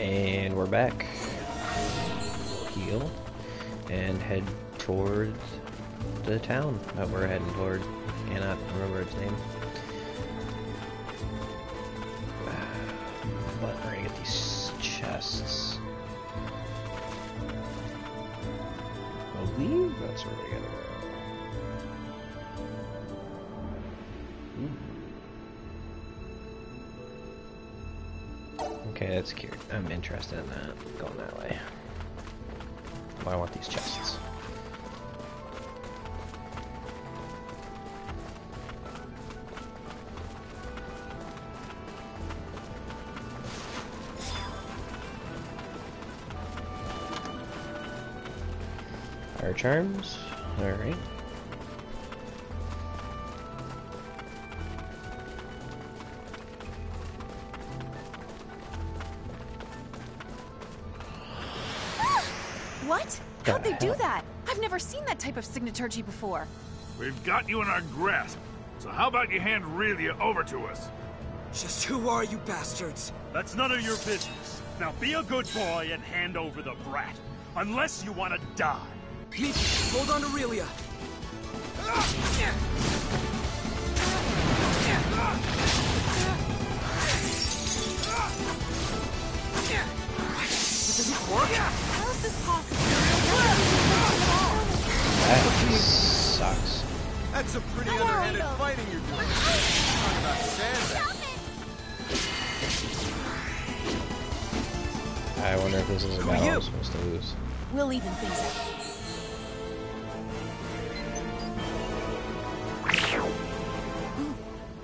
And we're back. Heal. And head towards the town that we're heading toward. Cannot remember its name. But we're gonna get these chests. I believe that's where we gotta go. Okay, that's cute. I'm interested in that. Going that way. Well, I want these chests. Our charms. Alright. How'd they do that? I've never seen that type of signaturgy before. We've got you in our grasp, so how about you hand Relia over to us? Just who are you bastards? That's none of your business. Now be a good boy and hand over the brat, unless you want to die. Meet, hold on to Relia. What? This doesn't work? How is this possible? That sucks. That's a pretty underhanded fighting you're doing. Talk about sandbags. I wonder if this is a battle I'm supposed to lose. We'll even think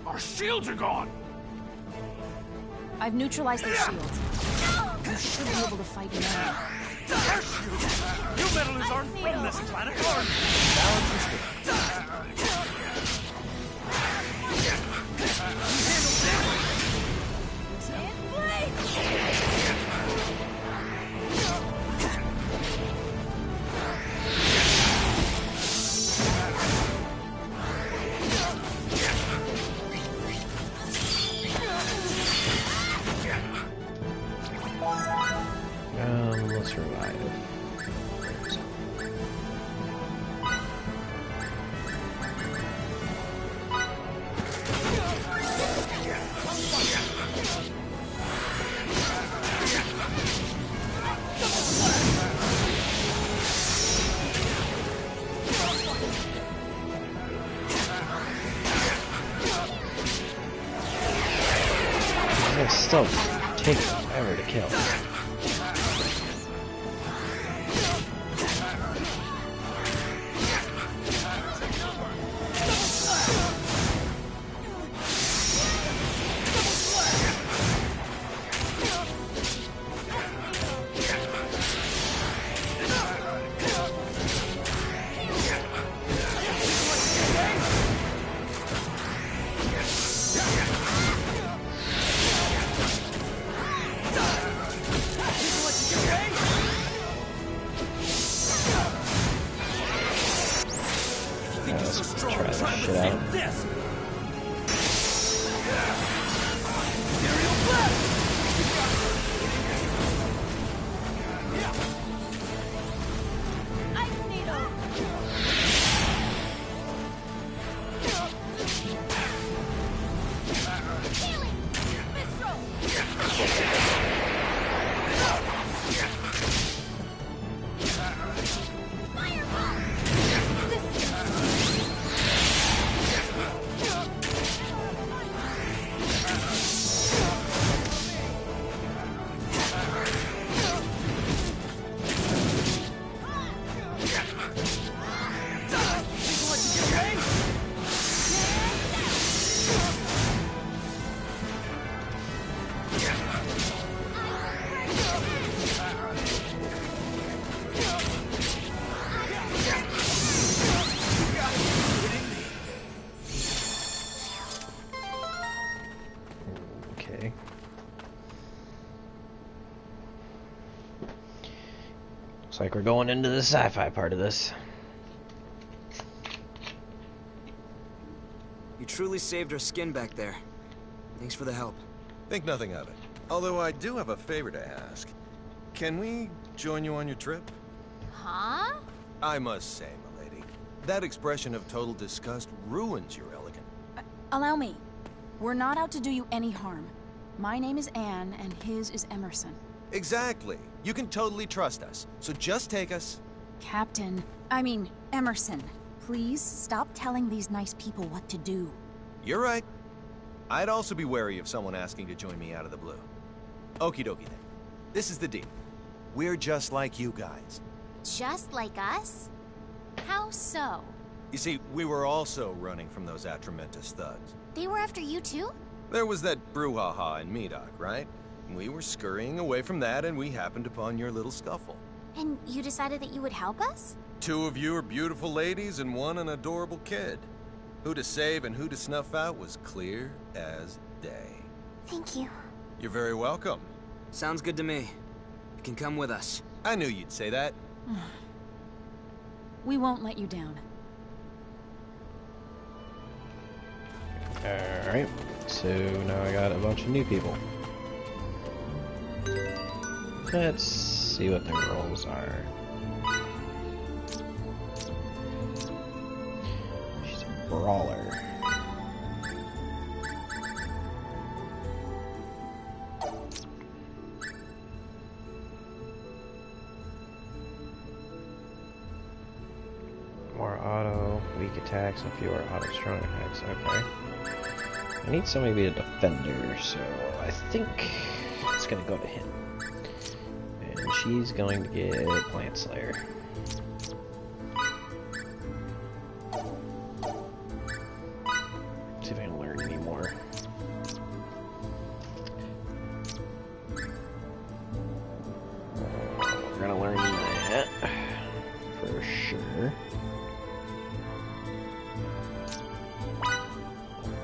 so. Our shields are gone. I've neutralized their shields. You should be able to fight now. You meddlers aren't from this planet, are you? Still take forever to kill. Looks like we're going into the sci-fi part of this. You truly saved our skin back there. Thanks for the help. Think nothing of it. Although I do have a favor to ask. Can we join you on your trip? Huh? I must say, milady, that expression of total disgust ruins your elegance. Allow me. We're not out to do you any harm. My name is Anne, and his is Emerson. Exactly. You can totally trust us. So just take us. Captain, I mean, Emerson, please stop telling these nice people what to do. You're right. I'd also be wary of someone asking to join me out of the blue. Okie dokie then. This is the deal. We're just like you guys. Just like us? How so? You see, we were also running from those atramentous thugs. They were after you too? There was that brouhaha in Medoc, right? We were scurrying away from that and we happened upon your little scuffle. And you decided that you would help us? Two of you are beautiful ladies and one an adorable kid. Who to save and who to snuff out was clear as day. Thank you. You're very welcome. Sounds good to me. You can come with us. I knew you'd say that. We won't let you down. Alright, so now I got a bunch of new people. Let's see what their roles are. She's a brawler. More auto, weak attacks, and fewer auto strong attacks. Okay. I need somebody to be a defender, so I think it's gonna go to him. And she's going to get Plant Slayer. See if I can learn any more. We're gonna learn that for sure.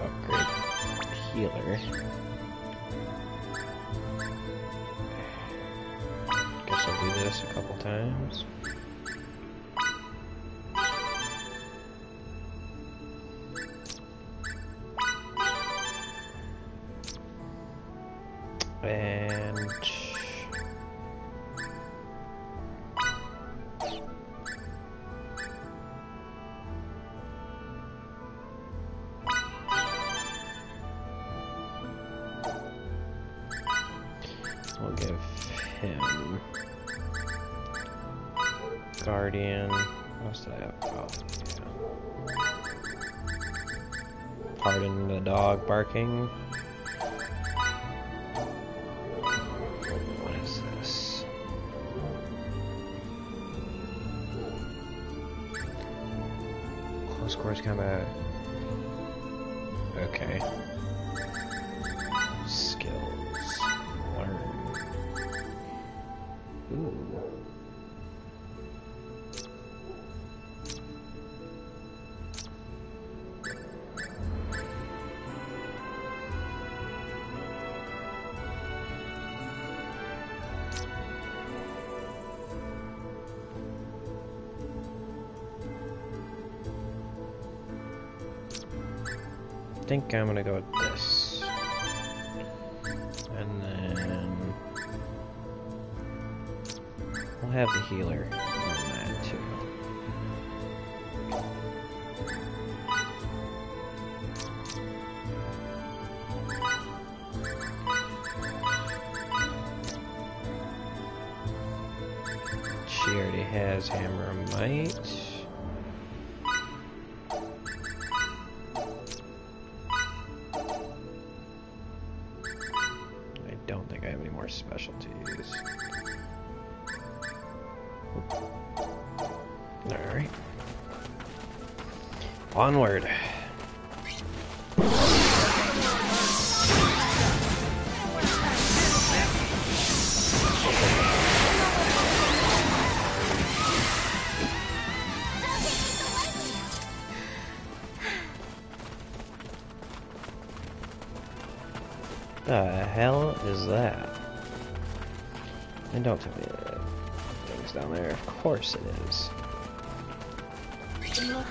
Upgrade healer. I'll do this a couple times. And we'll give him Guardian. What else did I have? Oh, yeah. Pardon the dog barking. What is this? Close quarters combat. Okay. Skills. Learn. Ooh. I think I'm gonna go with this, and then we'll have the healer on that too. She already has Hammer of Might. Specialties. Alright. Onward. The hell is that? And don't tell me that thing's down there. Of course it is. Oh,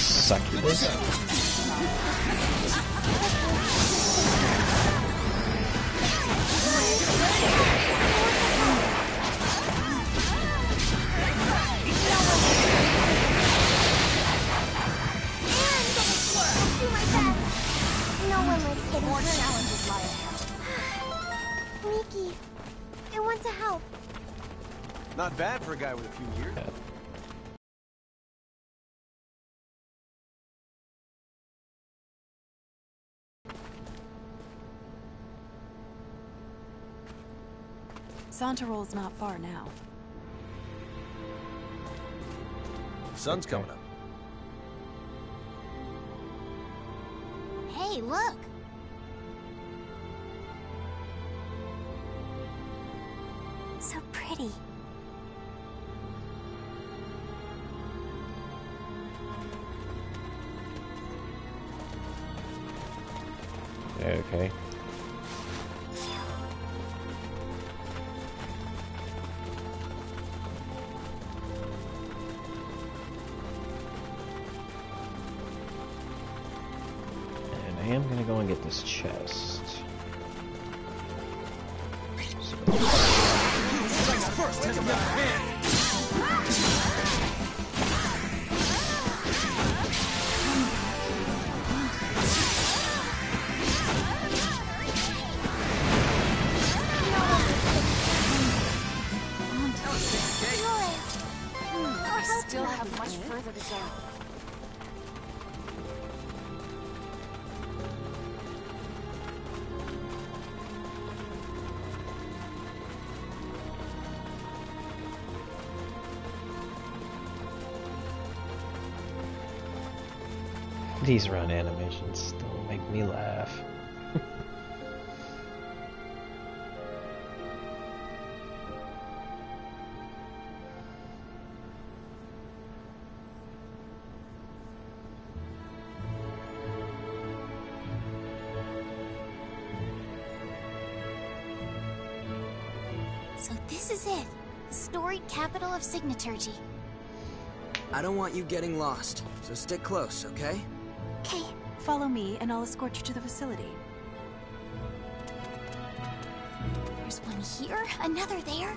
succubus. lucky. I want to help. Not bad for a guy with a few years. Yeah. Santarol's not far now. Sun's coming up. Hey, look! So pretty. Okay. Get this chest. So. I still have much further to go. These run animations still make me laugh. So this is it. The storied capital of Signaturgy. I don't want you getting lost, so stick close, okay? Okay, follow me and I'll escort you to the facility. There's one here, another there.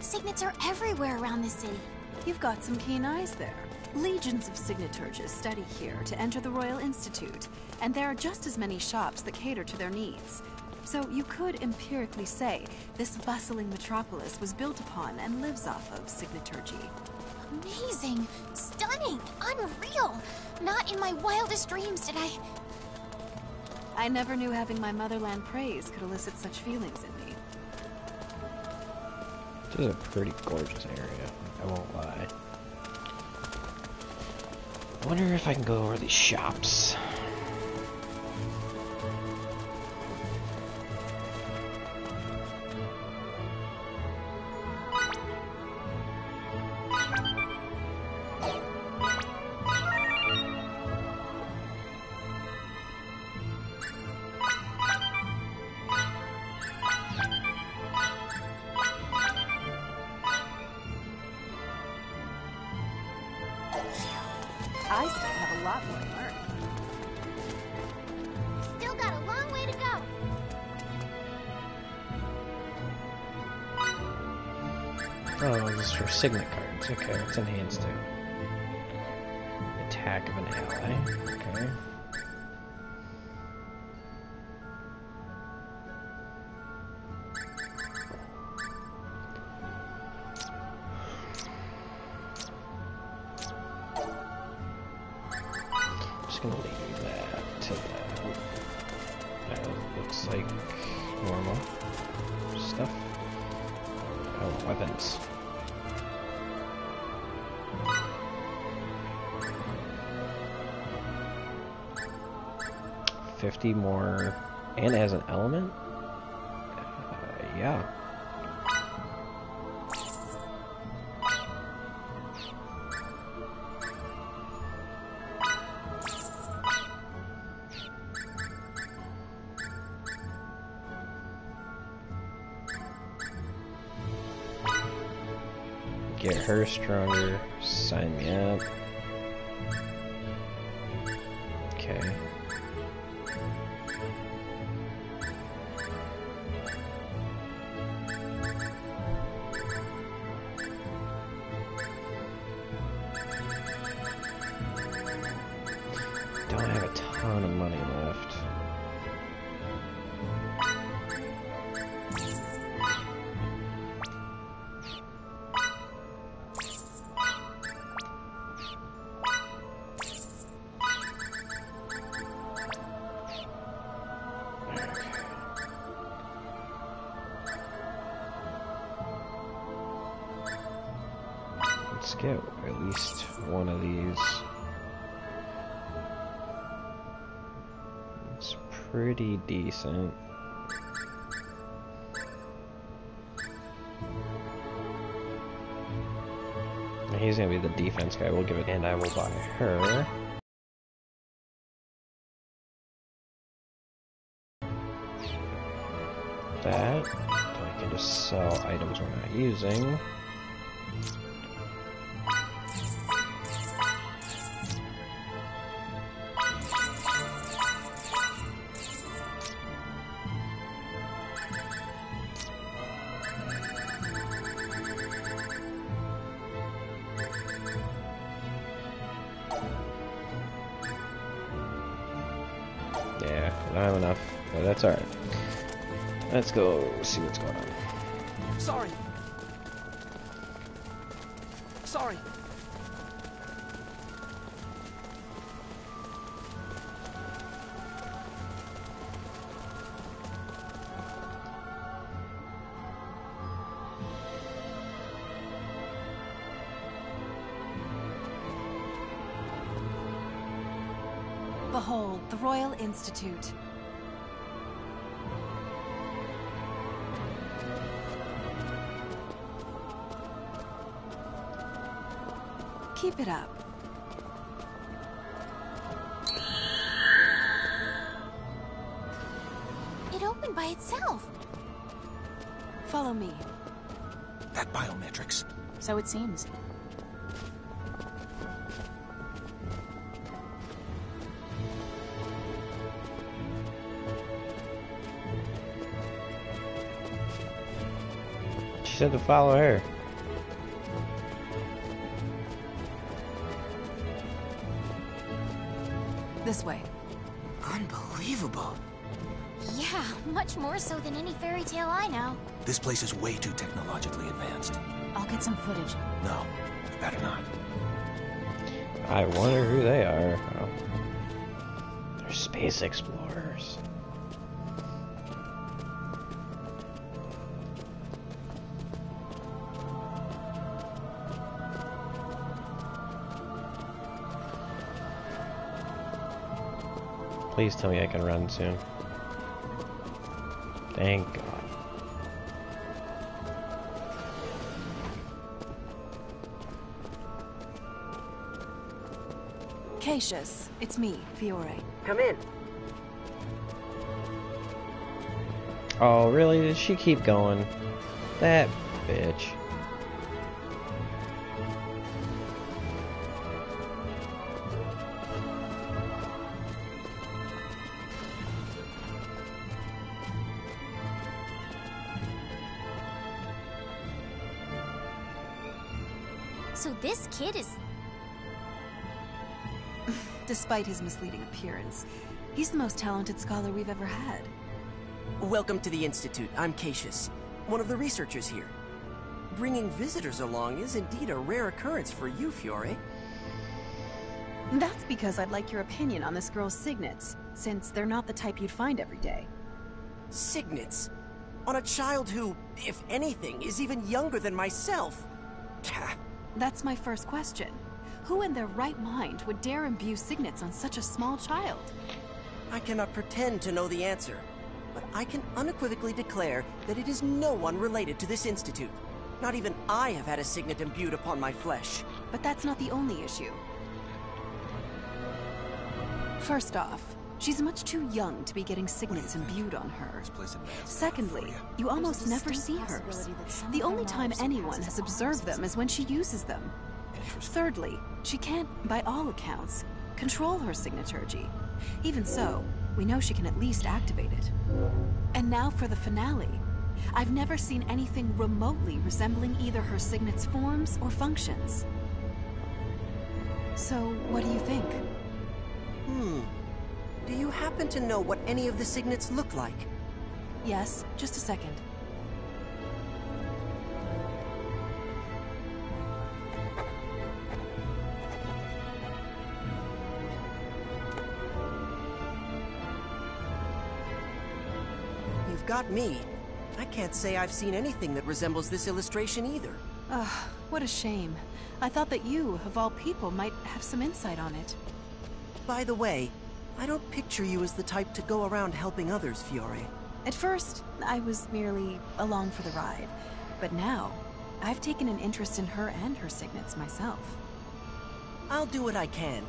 Signets are everywhere around the city. You've got some keen eyes there. Legions of Signaturges study here to enter the Royal Institute, and there are just as many shops that cater to their needs. So you could empirically say this bustling metropolis was built upon and lives off of Signaturgy. Amazing! Stunning! Unreal! Not in my wildest dreams did I never knew having my motherland praised could elicit such feelings in me. This is a pretty gorgeous area, I won't lie. I wonder if I can go over these shops. Signet cards, okay, it's enhanced too. Attack of an ally, okay. I'm just gonna leave that to that. That looks like normal stuff. Oh, weapons. $50 more, and as an element? Yeah. Get her stronger, sign me up. Okay. Of money left. Let's get at least one of these. It's pretty decent. He's gonna be the defense guy. We'll give it, and I will buy her. That. I can just sell items we're not using. Let's go see what's going on. Sorry. Behold, the Royal Institute. Keep it up. It opened by itself. Follow me. That biometrics. So it seems. She said to follow her. This way. Unbelievable. Yeah, much more so than any fairy tale I know. This place is way too technologically advanced. I'll get some footage. No, you better not. I wonder who they are. Oh. They're space explorers. Please tell me I can run soon. Thank God. Cassius, it's me, Fiore. Come in. Oh, really? Did she keep going? That bitch. Despite his misleading appearance, he's the most talented scholar we've ever had. Welcome to the Institute. I'm Cassius, one of the researchers here. Bringing visitors along is indeed a rare occurrence for you, Fiore. That's because I'd like your opinion on this girl's signets, since they're not the type you'd find every day. Signets? On a child who, if anything, is even younger than myself? That's my first question. Who in their right mind would dare imbue signets on such a small child? I cannot pretend to know the answer, but I can unequivocally declare that it is no one related to this institute. Not even I have had a signet imbued upon my flesh. But that's not the only issue. First off, she's much too young to be getting signets imbued on her. Secondly, you almost never see hers. The only time anyone has observed them is when she uses them. Thirdly, she can't, by all accounts, control her Signaturgy. Even so, we know she can at least activate it. And now for the finale. I've never seen anything remotely resembling either her signet's forms or functions. So, what do you think? Do you happen to know what any of the signets look like? Yes, just a second. Got me. I can't say I've seen anything that resembles this illustration either. Ugh, what a shame. I thought that you, of all people, might have some insight on it. By the way, I don't picture you as the type to go around helping others, Fiore. At first, I was merely along for the ride. But now, I've taken an interest in her and her signets myself. I'll do what I can,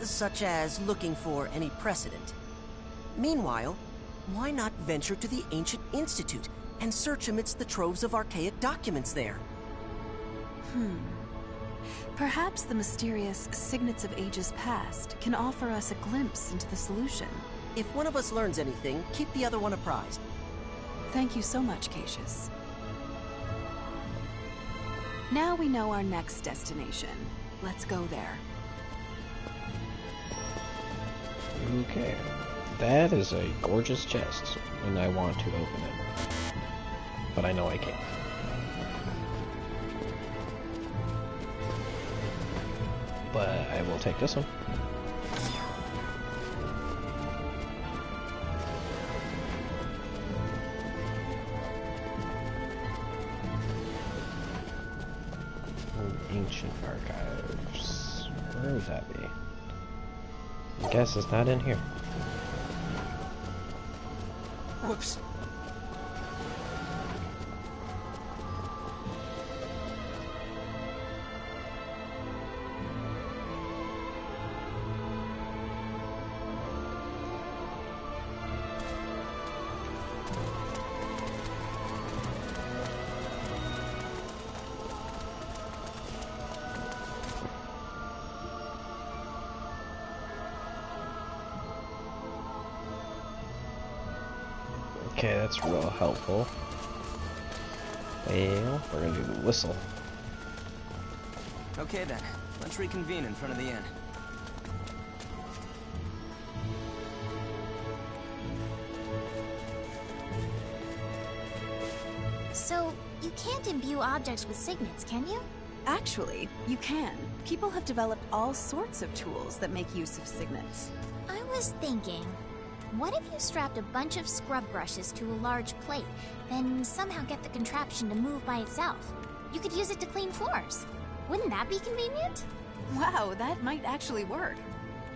such as looking for any precedent. Meanwhile, why not venture to the Ancient Institute and search amidst the troves of archaic documents there? Perhaps the mysterious signets of ages past can offer us a glimpse into the solution. If one of us learns anything, keep the other one apprised. Thank you so much, Cassius. Now we know our next destination. Let's go there. Okay. That is a gorgeous chest, and I want to open it. But I know I can't. But I will take this one. Ancient archives. Where would that be? I guess it's not in here. Whoops. Okay, that's real helpful. Well, we're gonna do the whistle. Okay then, let's reconvene in front of the inn. So, you can't imbue objects with signets, can you? Actually, you can. People have developed all sorts of tools that make use of signets. I was thinking, what if you strapped a bunch of scrub brushes to a large plate, then somehow get the contraption to move by itself? You could use it to clean floors. Wouldn't that be convenient? Wow, that might actually work.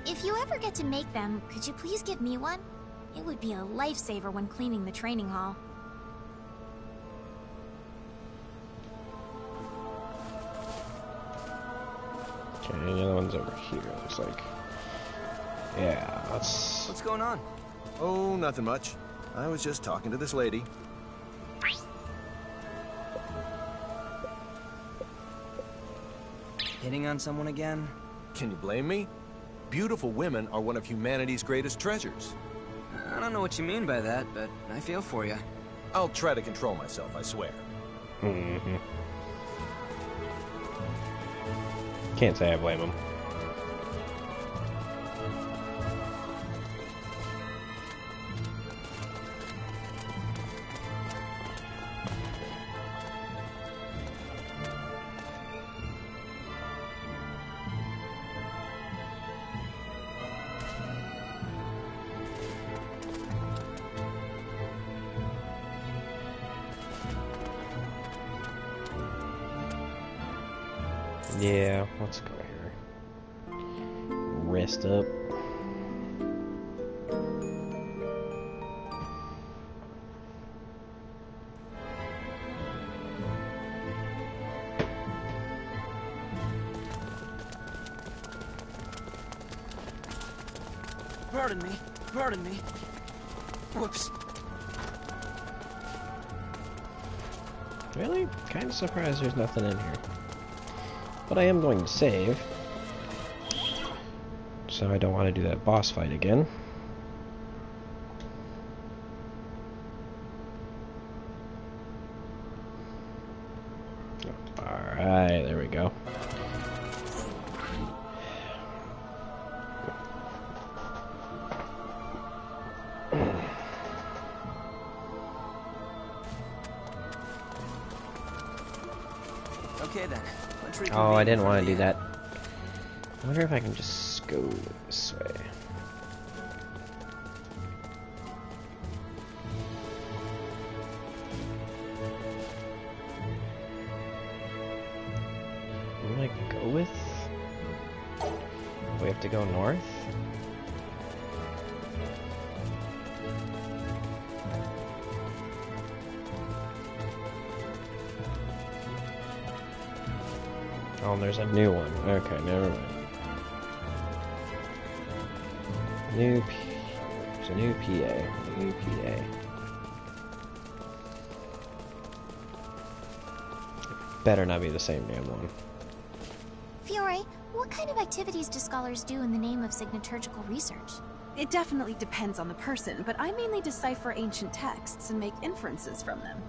If you ever get to make them, could you please give me one? It would be a lifesaver when cleaning the training hall. Okay, the other one's over here, looks like. Yeah, that's... What's going on? Oh, nothing much. I was just talking to this lady. Hitting on someone again? Can you blame me? Beautiful women are one of humanity's greatest treasures. I don't know what you mean by that, but I feel for you. I'll try to control myself, I swear. Can't say I blame him. Yeah, let's go here. Rest up. Pardon me. Whoops. Really? Kind of surprised there's nothing in here. But I am going to save, so I don't want to do that boss fight again. Alright, there we go. Okay then. Oh, I didn't want to do that. I wonder if I can just go this way. to go north? Oh, there's a new one. Okay, never mind. There's a new PA. New PA. Better not be the same damn one. Fiore, what kind of activities do scholars do in the name of signaturgical research? It definitely depends on the person, but I mainly decipher ancient texts and make inferences from them.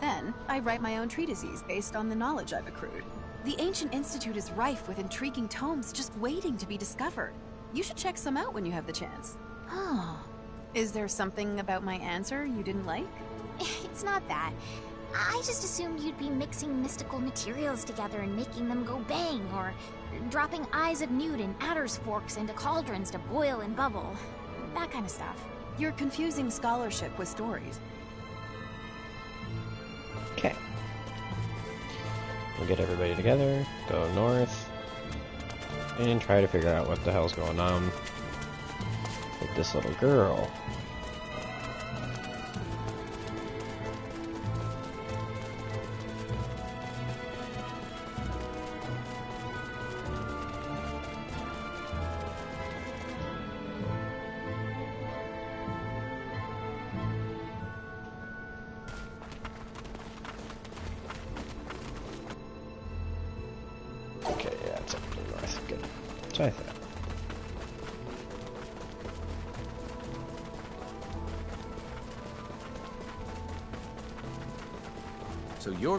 Then, I write my own treatises based on the knowledge I've accrued. The Ancient Institute is rife with intriguing tomes just waiting to be discovered. You should check some out when you have the chance. Oh. Is there something about my answer you didn't like? It's not that. I just assumed you'd be mixing mystical materials together and making them go bang, or dropping eyes of newt and adder's forks into cauldrons to boil and bubble. That kind of stuff. You're confusing scholarship with stories. Okay. We'll get everybody together, go north, and try to figure out what the hell's going on with this little girl.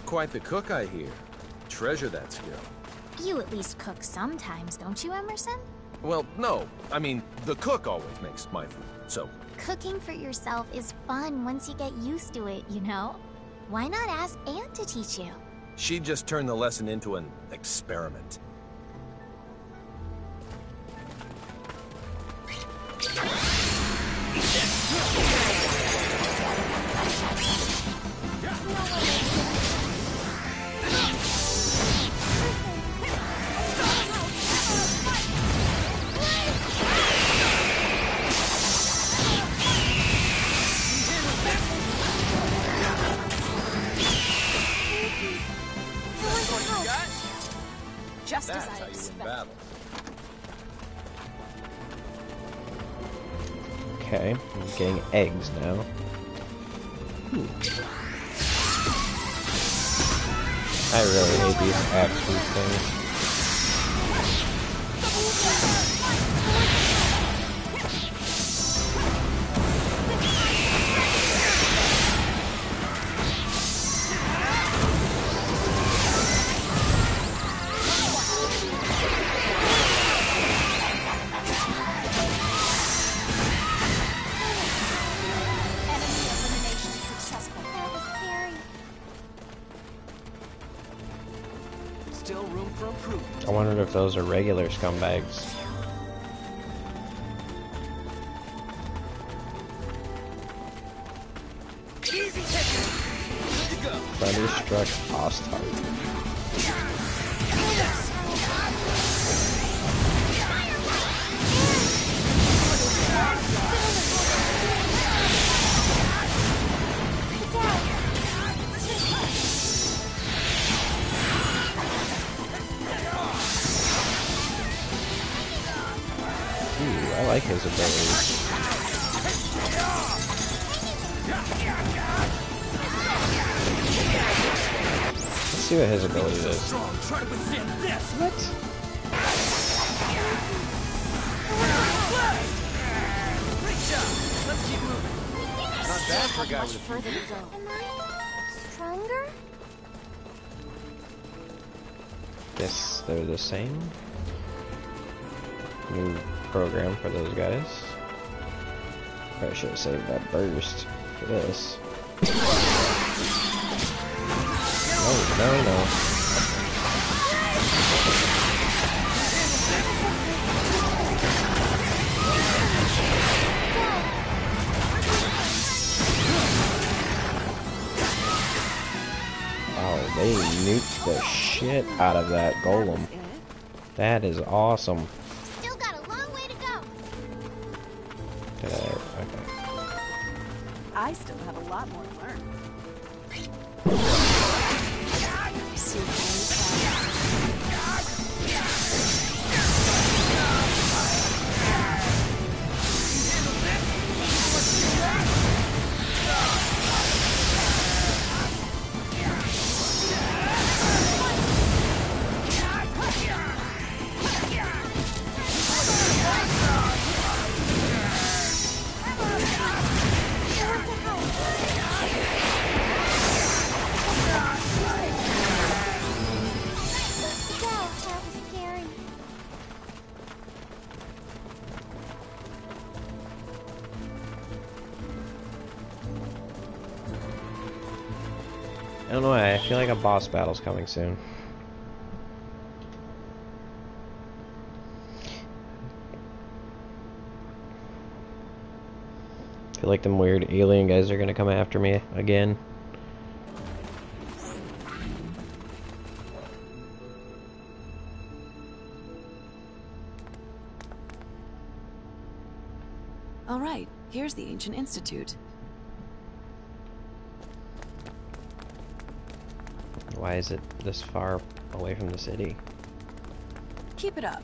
Quite the cook, I hear. Treasure that skill. You at least cook sometimes, don't you, Emerson? Well, no. I mean, the cook always makes my food, so... Cooking for yourself is fun once you get used to it, you know? Why not ask Anne to teach you? She just turned the lesson into an experiment. Eggs now. I really hate these absolute things. I wondered if those are regular scumbags. Thunderstruck Ostart. I like his abilities. Let's see what his ability is. What? Much further to go. Am I stronger? Guess they're the same. New program for those guys. I should have saved that burst for this. Oh, no, no. Oh, they nuked the shit out of that golem. That is awesome. I still have a lot more to learn. I see a I don't know why, I feel like a boss battle's coming soon. I feel like them weird alien guys are gonna come after me again. Alright, here's the Ancient Institute. Why is it this far away from the city? Keep it up.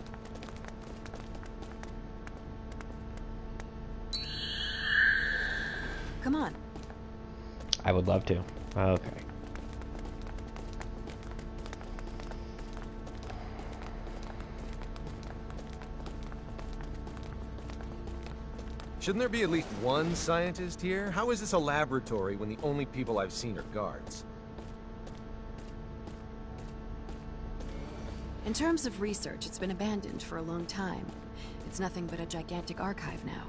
Come on. I would love to. Okay. Shouldn't there be at least one scientist here? How is this a laboratory when the only people I've seen are guards? In terms of research, it's been abandoned for a long time. It's nothing but a gigantic archive now.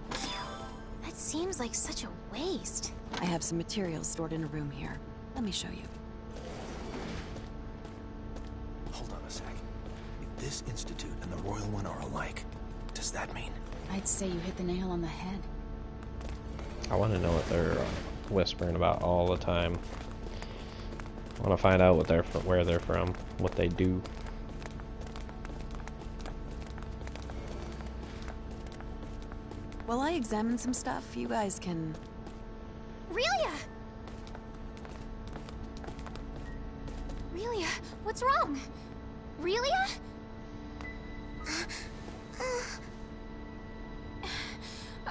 That seems like such a waste. I have some materials stored in a room here. Let me show you. Hold on a sec. If this institute and the Royal one are alike, does that mean? I'd say you hit the nail on the head. I want to know what they're whispering about all the time. I want to find out what where they're from, what they do. While I examine some stuff, you guys can... Relia! Relia, what's wrong? Relia?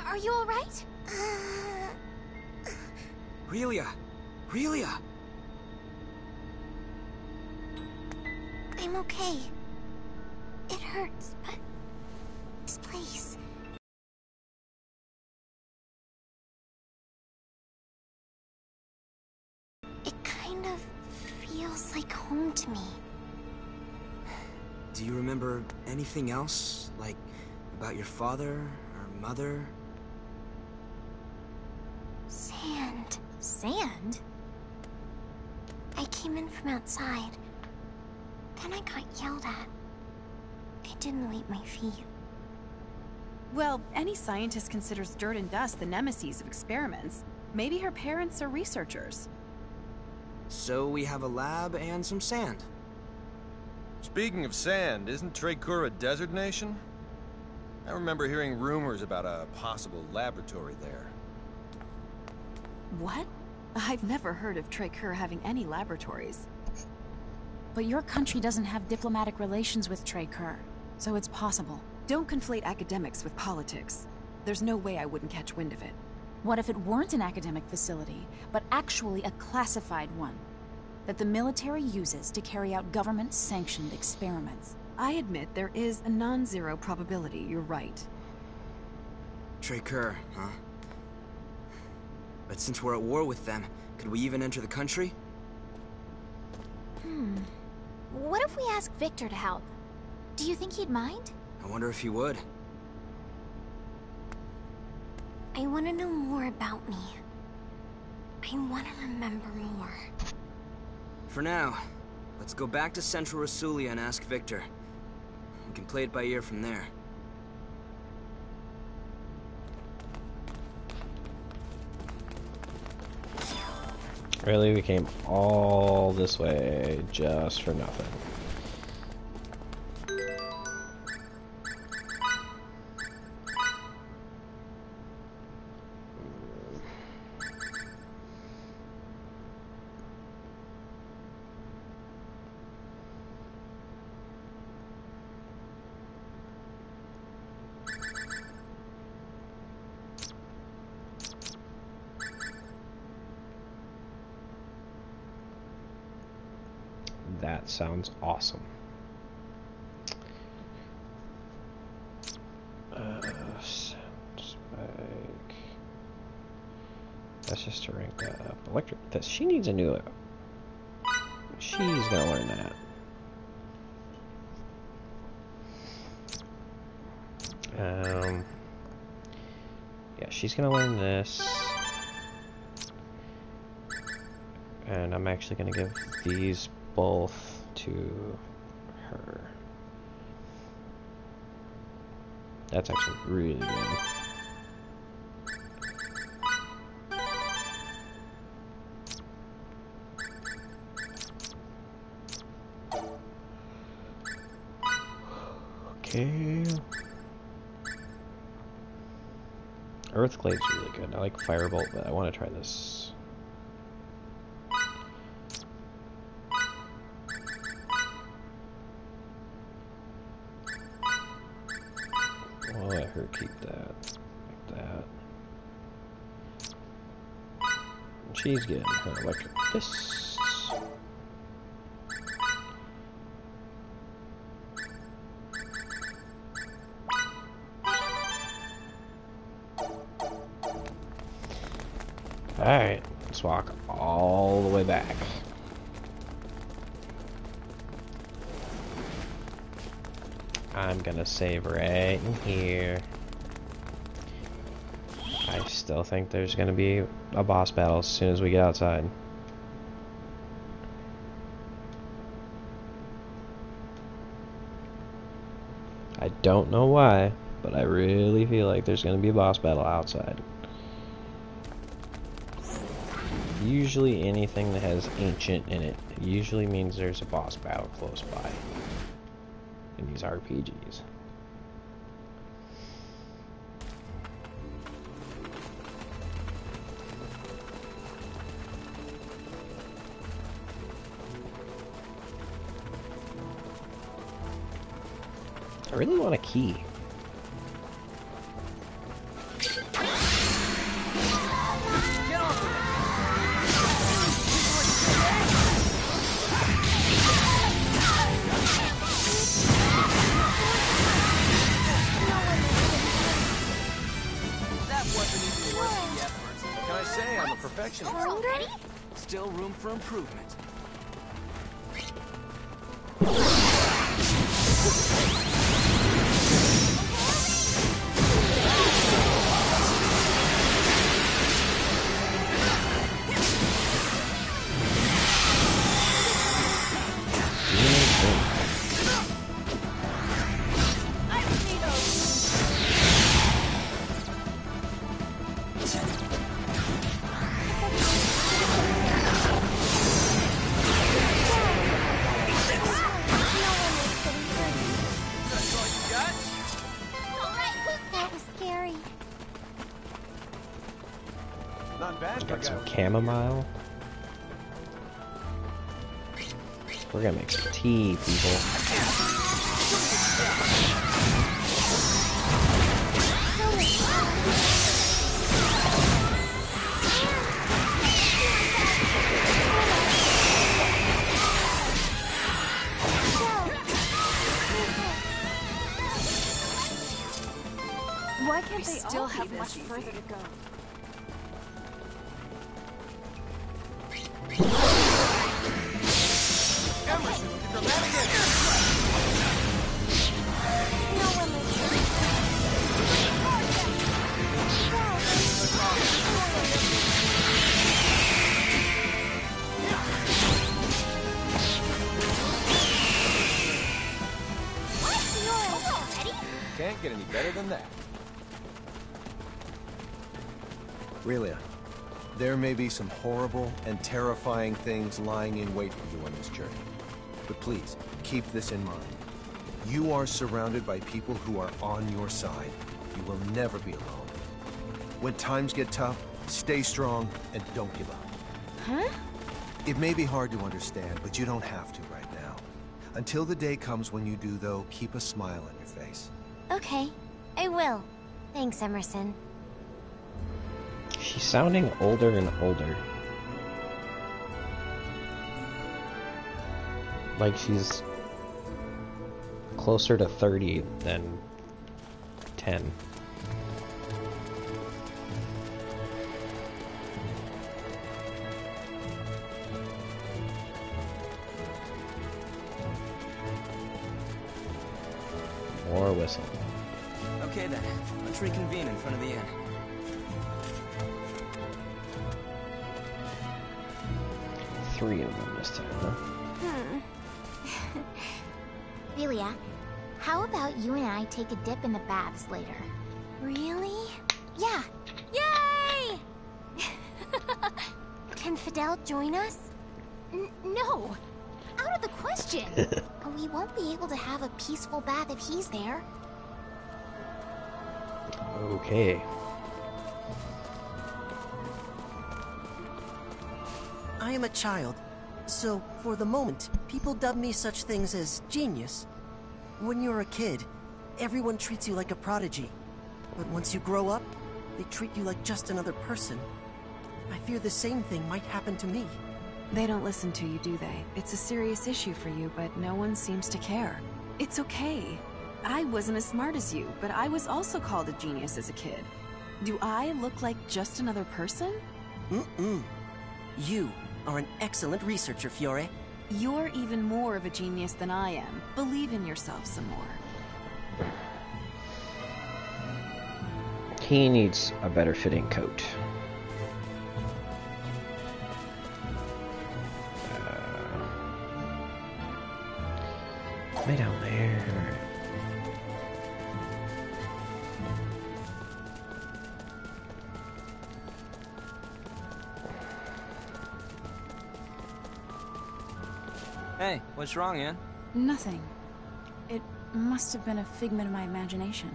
Are you alright? Relia! Relia! I'm okay. It hurts, but... this place... home to me. Do you remember anything else? Like, about your father, or mother? Sand. Sand? I came in from outside. Then I got yelled at. I didn't wipe my feet. Well, any scientist considers dirt and dust the nemesis of experiments. Maybe her parents are researchers. So we have a lab and some sand. Speaking of sand, isn't Trakur a desert nation? I remember hearing rumors about a possible laboratory there. What? I've never heard of Trakur having any laboratories. But your country doesn't have diplomatic relations with Trakur, so it's possible. Don't conflate academics with politics. There's no way I wouldn't catch wind of it. What if it weren't an academic facility, but actually a classified one that the military uses to carry out government-sanctioned experiments? I admit there is a non-zero probability you're right. Trakur, huh? But since we're at war with them, could we even enter the country? What if we ask Victor to help? Do you think he'd mind? I wonder if he would. I want to know more about me. I want to remember more. For now, let's go back to Central Resulia and ask Victor. We can play it by ear from there. Really, we came all this way just for nothing. That sounds awesome. Sounds like... That's just to rank that up. Electric... She needs a new... She's gonna learn that. Yeah, she's gonna learn this. And I'm actually gonna give these both to her. That's actually really good. Okay. Earthglade's really good. I like Firebolt, but I want to try this. Keep that, like that. She's getting her electric fists. Alright, let's walk all the way back. I'm gonna save right in here. I still think there's gonna be a boss battle as soon as we get outside. I don't know why, but I really feel like there's gonna be a boss battle outside. Usually anything that has ancient in it usually means there's a boss battle close by in these RPGs. I really want a key. Still room for improvement. Chamomile. We're gonna make some tea, people. Why can't they still have much further to go? Can't get any better than that. Relia, there may be some horrible and terrifying things lying in wait for you on this journey. But please, keep this in mind. You are surrounded by people who are on your side. You will never be alone. When times get tough, stay strong and don't give up. Huh? It may be hard to understand, but you don't have to right now. Until the day comes when you do, though, keep a smile on your face. Okay, I will. Thanks, Emerson. She's sounding older and older. like she's closer to 30 than 10. More whistle. Okay then, let's reconvene in front of the inn. Three of them this time, huh? Hmm. Relia, how about you and I take a dip in the baths later? Really? Yeah. Yay! Can Fidel join us? No. Out of the question. We won't be able to have a peaceful bath if he's there. Okay. I am a child, so for the moment, people dub me such things as genius. When you're a kid, everyone treats you like a prodigy. But once you grow up, they treat you like just another person. I fear the same thing might happen to me. They don't listen to you, do they? It's a serious issue for you, but no one seems to care. It's okay. I wasn't as smart as you, but I was also called a genius as a kid. Do I look like just another person? Mm-mm. You are an excellent researcher, Fiore. You're even more of a genius than I am. Believe in yourself some more. He needs a better fitting coat. Way down there. Hey, what's wrong, Anne? Nothing. It must have been a figment of my imagination.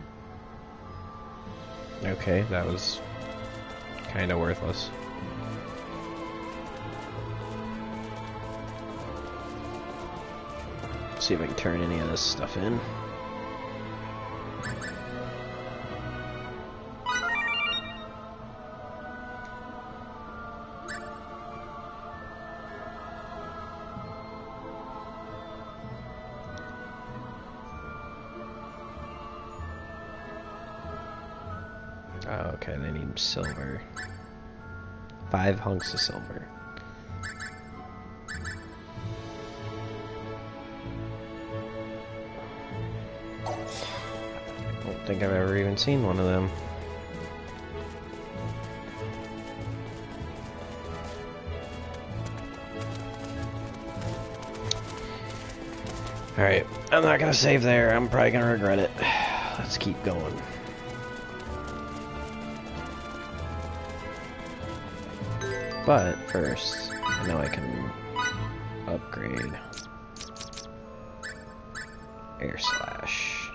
Okay, that was kind of worthless. Let's see if I can turn any of this stuff in. Silver. 5 hunks of silver. I don't think I've ever even seen one of them. Alright, I'm not gonna save there. I'm probably gonna regret it. Let's keep going. But first, I know I can upgrade air slash.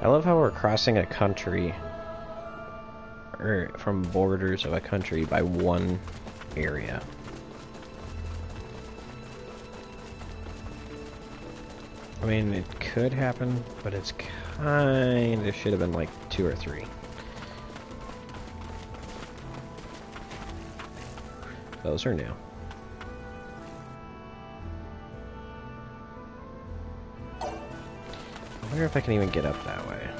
I love how we're crossing a country, or from borders of a country by one area. I mean, it could happen, but it's kind of should have been like 2 or 3. Those are new. I wonder if I can even get up that way. Oh,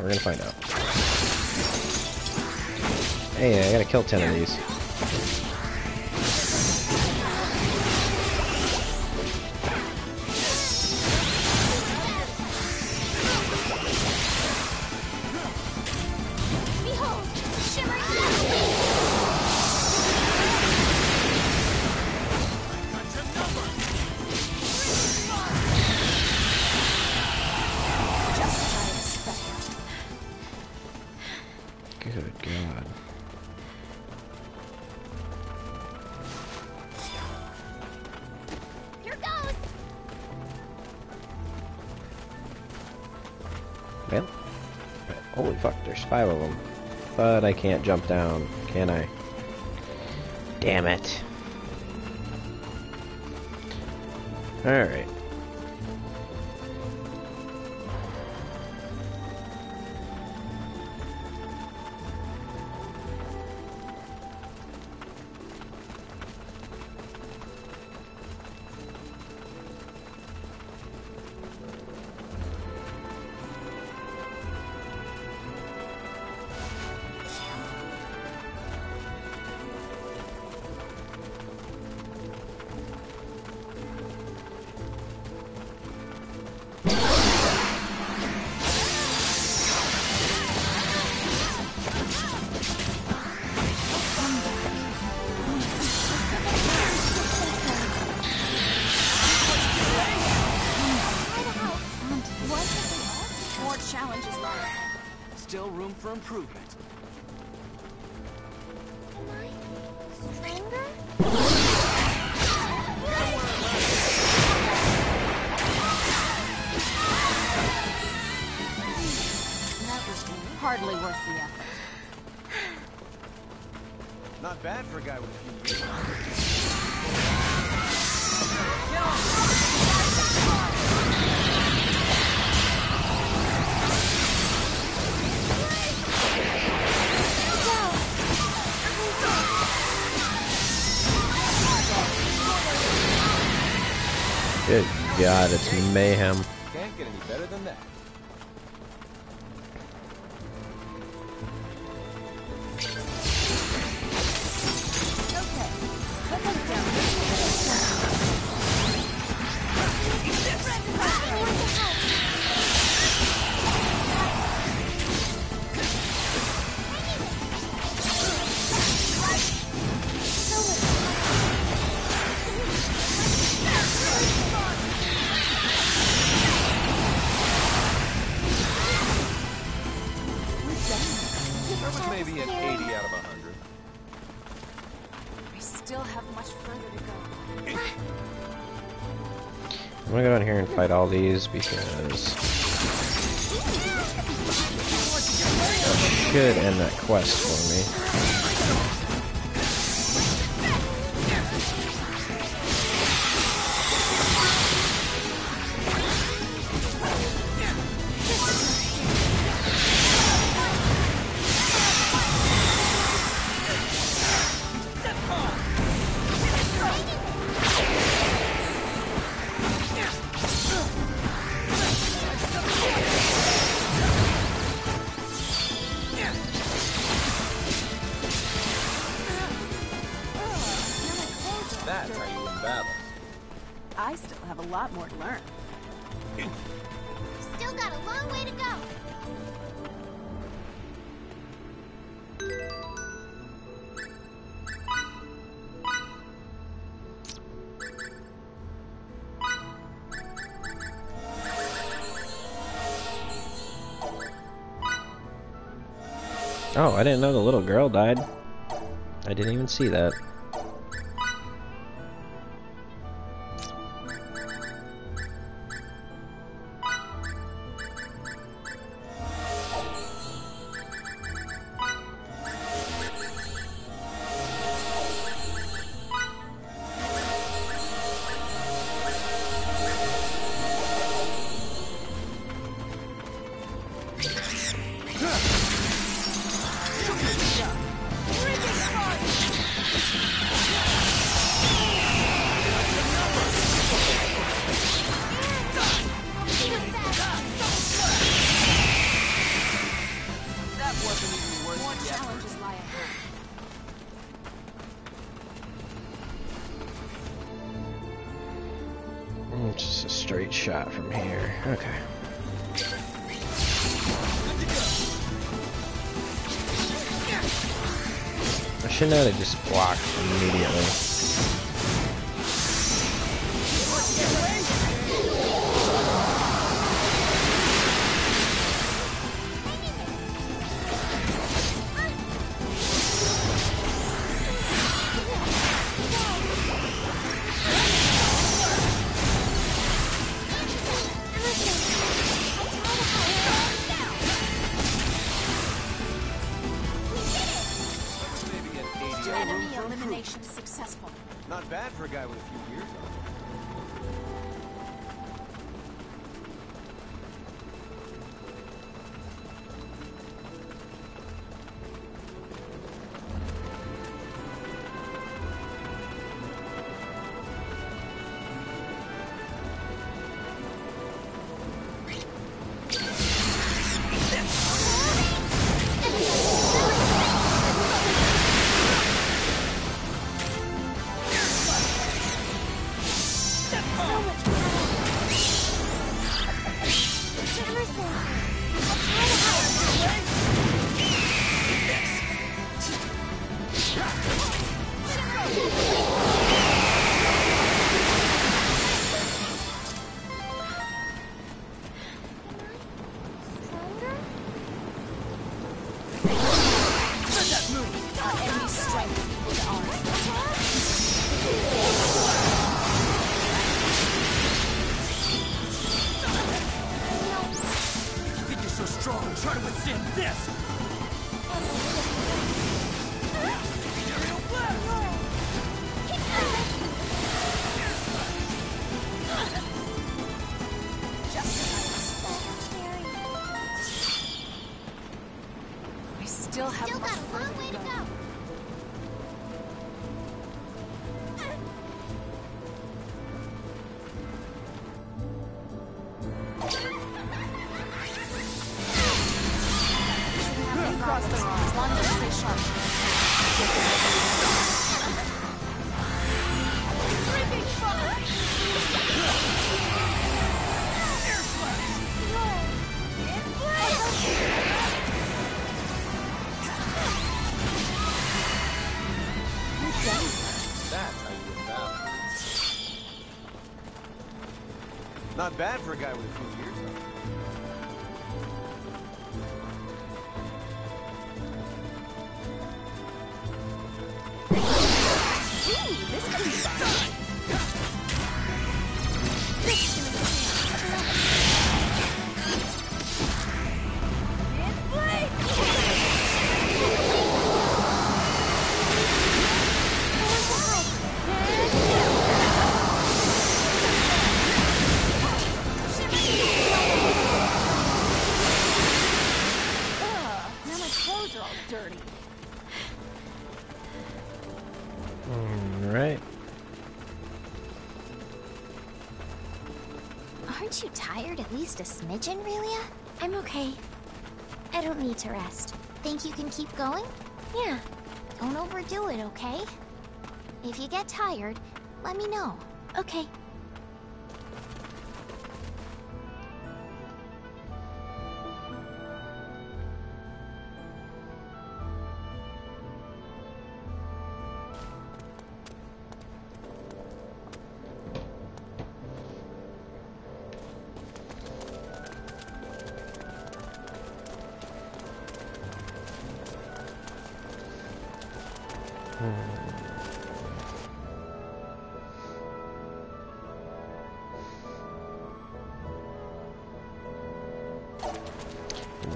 we're gonna find out. Hey, I gotta kill 10 of these. Five of them, but I can't jump down, can I? Damn it. Alright. Improvement. Am I stronger? That was hardly worth the effort. Not bad for a guy with a few years. No! Good God, it's mayhem. Can't get any better than that. All these because I should end that quest for me. Oh, I didn't know the little girl died. I didn't even see that. Elimination successful. Not bad for a guy with a few years on. this! Aerial blast! Just we still have a long way to go. Not bad for a guy with a few years on. Ooh, this could be fun. A smidgen, Relia? I'm okay. I don't need to rest. Think you can keep going? Yeah. Don't overdo it, okay? If you get tired, let me know. Okay.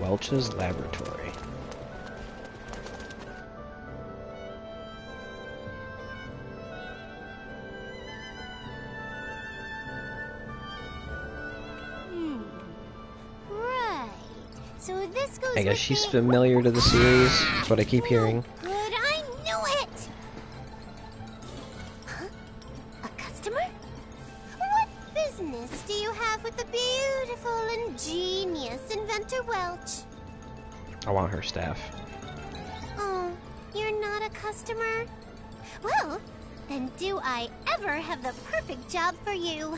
Welch's laboratory. Right. So this goes. I guess she's familiar to the series. That's what I keep hearing. Staff. Oh, you're not a customer? Well, then do I ever have the perfect job for you?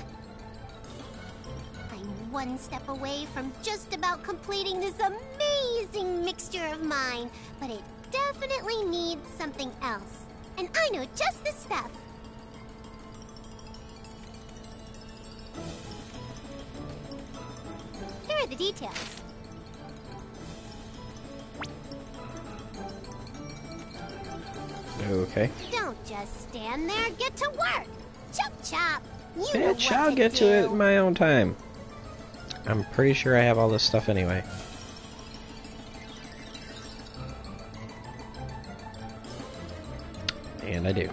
I'm one step away from just about completing this amazing mixture of mine, but it definitely needs something else. And I know just the stuff. Here are the details. Okay. Don't just stand there. Get to work. Chop chop. You bitch, I'll get to it in my own time. I'm pretty sure I have all this stuff anyway. And I do.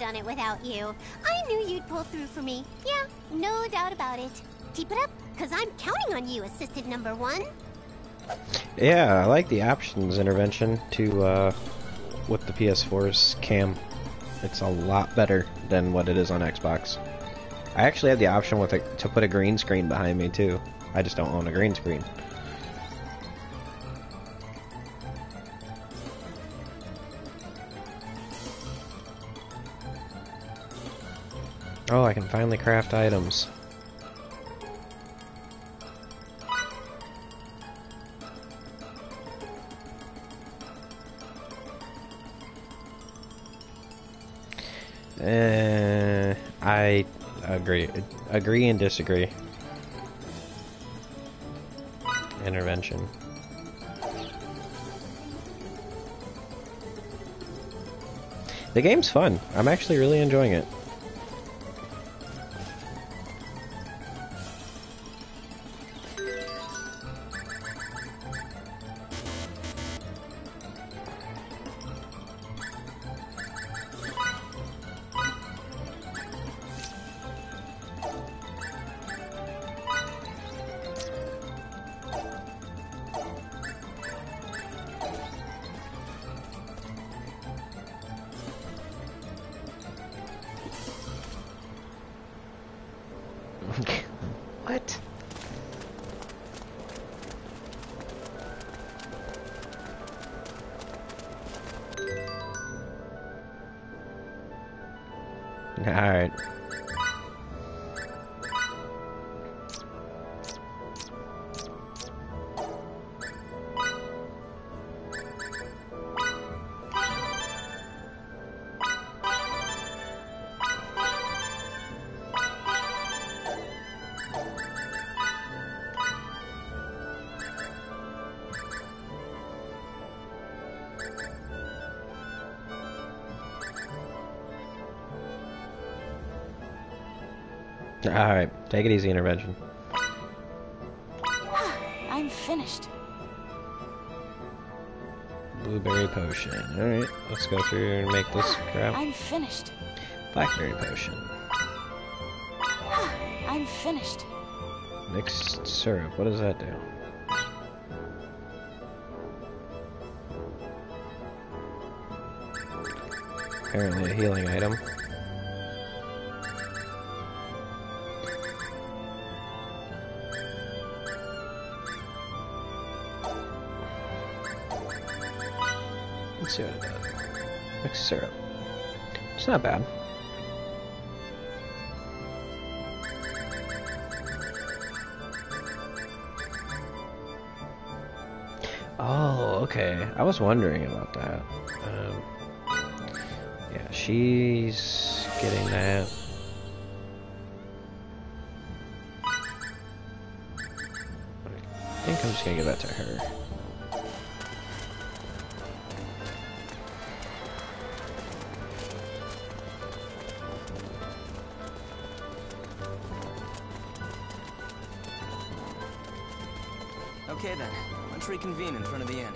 Done it without you. I knew you'd pull through for me. Yeah, no doubt about it. Keep it up, because I'm counting on you, assistant number one. Yeah, I like the options intervention to, with the PS4's cam. It's a lot better than what it is on Xbox. I actually have the option with it to put a green screen behind me too. I just don't own a green screen. Oh, I can finally craft items. I agree and disagree. Intervention. The game's fun. I'm actually really enjoying it. What? All right. Alright, take it easy, intervention. I'm finished. Blueberry potion. Alright, let's go through and make this crap. I'm finished. Blackberry potion. I'm finished. Mixed syrup. What does that do? Apparently a healing item. Let's see what it does. Mixed syrup. It's not bad. Oh, okay. I was wondering about that. Yeah, she's getting that. I think I'm just gonna give that to her. Okay then, let's reconvene in front of the inn.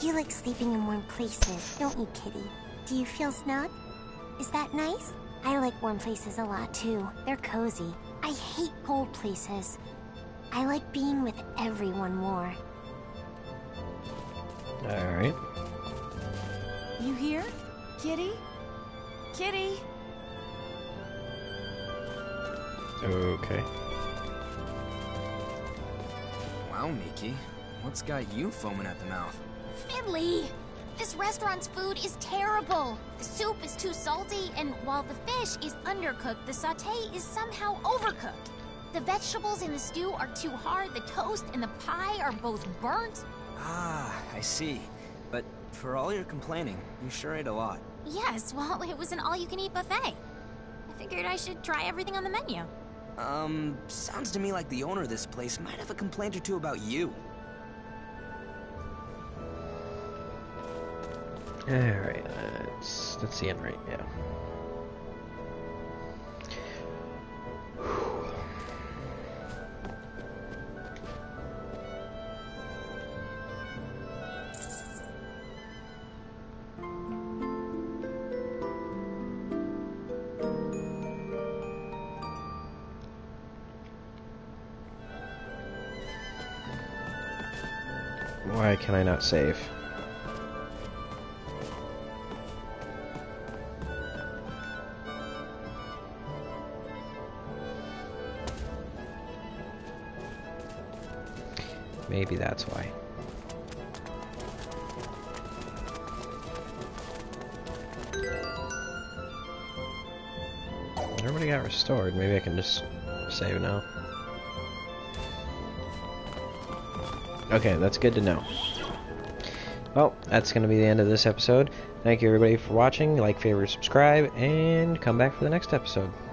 You like sleeping in warm places, don't you, Kitty? Do you feel snug? Is that nice? I like warm places a lot too. They're cozy. I hate cold places. I like being with everyone more. Alright. You here? Kitty? Kitty? Okay. Wow, Nikki. What's got you foaming at the mouth? Fiddly! This restaurant's food is terrible. The soup is too salty, and while the fish is undercooked, the sauté is somehow overcooked. The vegetables in the stew are too hard, the toast and the pie are both burnt. Ah, I see. But for all your complaining, you sure ate a lot. Yes, well, it was an all-you-can-eat buffet. I figured I should try everything on the menu. Sounds to me like the owner of this place might have a complaint or two about you. Alright, that's the end right now. Why can I not save? Maybe that's why. Everybody got restored. Maybe I can just save now. Okay, that's good to know. Well, that's going to be the end of this episode. Thank you everybody for watching. Like, favorite, subscribe, and come back for the next episode.